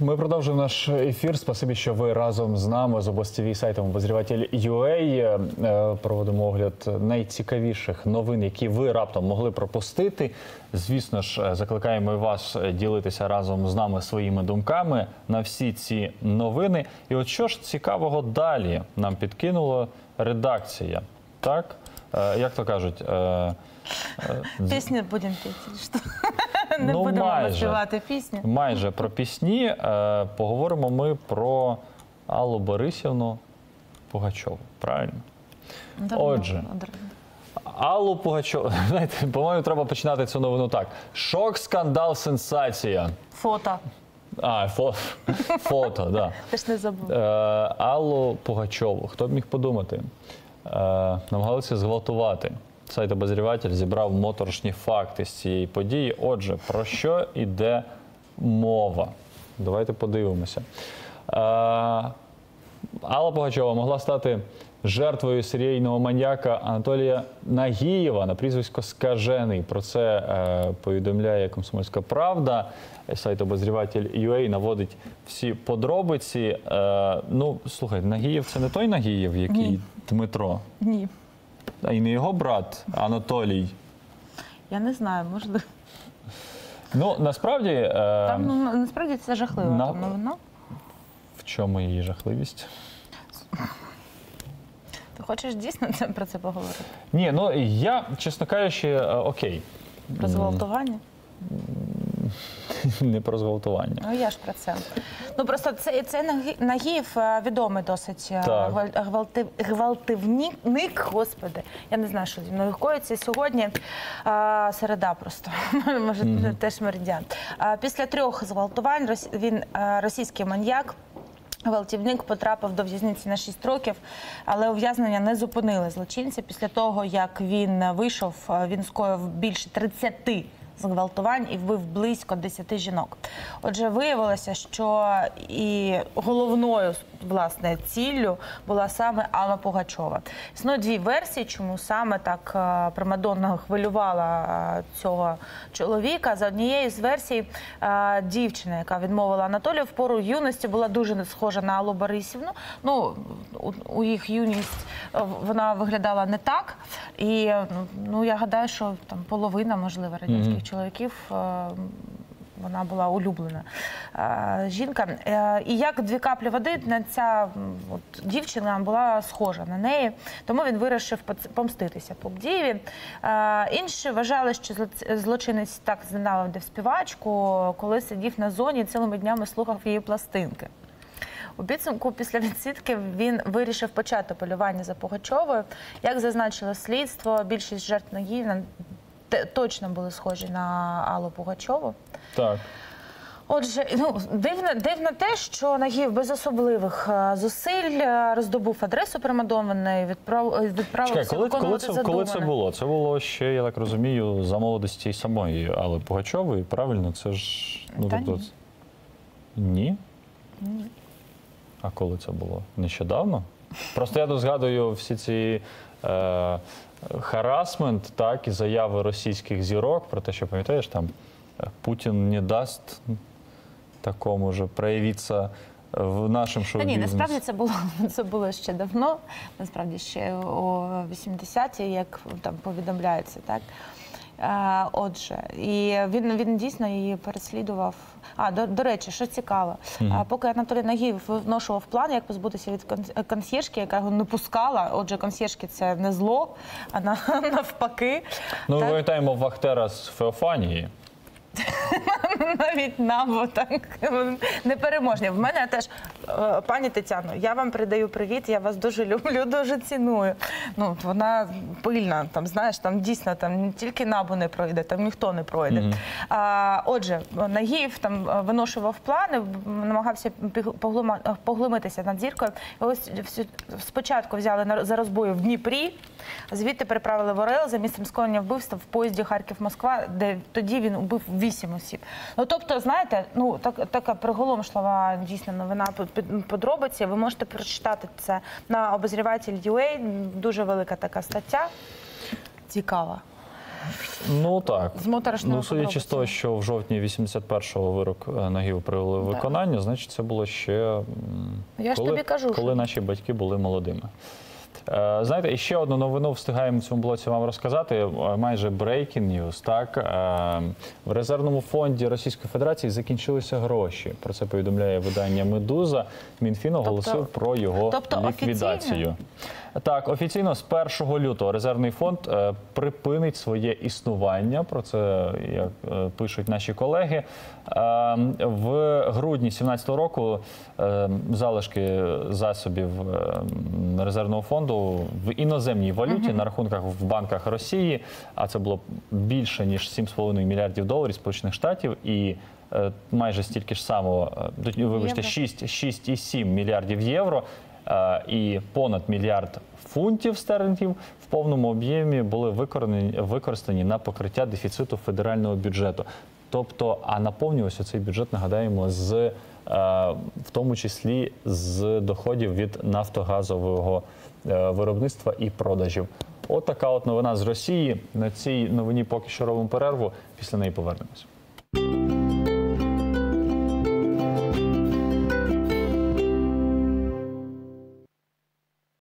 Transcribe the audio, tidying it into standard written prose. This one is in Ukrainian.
Ми продовжуємо наш ефір. Спасибі, що ви разом з нами, з ОБОЗ-ТВ, сайтом обозревател UA. Проводимо огляд найцікавіших новин, які ви раптом могли пропустити. Звісно ж, закликаємо і вас ділитися разом з нами своїми думками на всі ці новини. І от що ж цікавого далі нам підкинула редакція, так? Як то кажуть? Пісню будемо піти. Не будемо співати пісні. Майже про пісні. Поговоримо ми про Аллу Борисівну Пугачову. Правильно? Отже, Аллу Пугачову. Знаєте, по-моєму, треба починати цю новину так. Шок, скандал, сенсація. Фото. А, фото, так. Ти ж не забув. Аллу Пугачову. Хто б міг подумати? Намагалися зґвалтувати. Сайт «Обозріватель» зібрав моторошні факти з цієї події. Отже, про що йде мова? Давайте подивимося. Алла Пугачова могла стати жертвою серійного маньяка Анатолія Нагієва на прізвисько «Скажений». Про це повідомляє «Комсомольська правда». Сайт «Обозревател UA» наводить всі подробиці. Ну, слухай, Нагієв – це не той Нагієв, який Дмитро? Ні. А і не його брат Анатолій? Я не знаю, можливо. Ну, насправді... Насправді це жахлива новина. В чому її жахливість? Ти хочеш дійсно про це поговорити? Ні, ну я, чесно кажучи, окей. Про зґвалтування? Не про зґвалтування. Ну, я ж про це. Ну, просто це Нагієв відомий досить гвалтівник, господи. Я не знаю, що зі мною коїться. Сьогодні середа просто, може, теж меридіан. Після 3 зґвалтувань він, російський маньяк, гвалтівник, потрапив до в'язниці на 6 років, але ув'язнення не зупинили злочинця. Після того, як він вийшов, він скоїв більше 30 зґвалтувань і вбив близько 10 жінок. Отже, виявилося, що і головною, власне, ціллю була саме Алла Пугачова. Існує 2 версії, чому саме так примадонна хвилювала цього чоловіка. За однією з версій, дівчина, яка відмовила Анатолію в пору юності, була дуже не схожа на Аллу Борисівну. Ну, у їх юність вона виглядала не так. І, ну, я гадаю, що там половина, можливо, радянських чоловіків, вона була улюблена жінка. І як 2 краплі води, ця дівчина була схожа на неї, тому він вирішив помститися Пугачові. Інші вважали, що злочинець так зненавидів співачку, коли сидів на зоні і цілими днями слухав її пластинки. У підсумку, після відсідки, він вирішив почати полювання за Пугачовою. Як зазначило слідство, більшість жертв Нагієва точно були схожі на Аллу Пугачову. Так. Отже, ну, дивно те, що Нагієв без особливих зусиль роздобув адресу примадонни і відправився виконувати задумане. Коли це було? Це було ще, я так розумію, за молодості самої Алли Пугачової, правильно? Це ж... Ну, та ні. Ні? Ні. А коли це було? Нещодавно? Просто я тут згадую всі ці... харасмент, так, і заяви російських зірок про те, що, пам'ятаєш, там Путін не дасть такому же проявитися в нашому шоу-бізнесі. Ні, насправді це було ще давно, насправді ще у 80-ті, як там повідомляється, так. Отже, і він дійсно її переслідував. До речі, що цікаво, поки Анатолій Нагієв вношував план, як позбутися від консьєржки, яка його не пускала. Отже, консьєржки – це не зло, а навпаки. Ну, ми пам'ятаємо вахтера з Феофанії. Навіть нам так непереможні. В мене теж, пані Тетяно, я вам передаю привіт, я вас дуже люблю, дуже ціную. Ну, вона пильна, там, знаєш, там дійсно там тільки набу не пройде, там ніхто не пройде. Отже, Нагієв там виношував плани, намагався поглумитися над зіркою. Ось спочатку взяли за розбою в Дніпрі, звідти переправили в Орел за місцем скоєння вбивства в поїзді Харків-Москва, де тоді він убив 8 осіб. Ну, тобто, знаєте, ну, така приголомшлива дійсно новина, подробиці. Ви можете прочитати це на обозреватель.ua. Дуже велика така стаття. Цікава. Ну так. Ну, судячи з того, що в жовтні 81-го вирок Нагієву привели в виконання, значить це було ще коли наші батьки були молодими. Знаєте, ще одну новину встигаємо в цьому блоці вам розказати, майже breaking news, так? В резервному фонді Російської Федерації закінчилися гроші. Про це повідомляє видання «Медуза». Мінфін оголосив про його ліквідацію. Так, офіційно з 1 лютого резервний фонд припинить своє існування, про це пишуть наші колеги. В грудні 2017 року залишки засобів резервного фонду в іноземній валюті на рахунках в банках Росії, а це було більше, ніж 7,5 мільярдів доларів Сполучених Штатів і майже стільки ж само, вибачте, 6,7 мільярдів євро, і понад мільярд фунтів стерлінгів в повному об'ємі були використані на покриття дефіциту федерального бюджету. Тобто, а наповнювався цей бюджет, нагадаємо, в тому числі з доходів від нафтогазового виробництва і продажів. От така от новина з Росії. На цій новині поки що робимо перерву, після неї повернемось.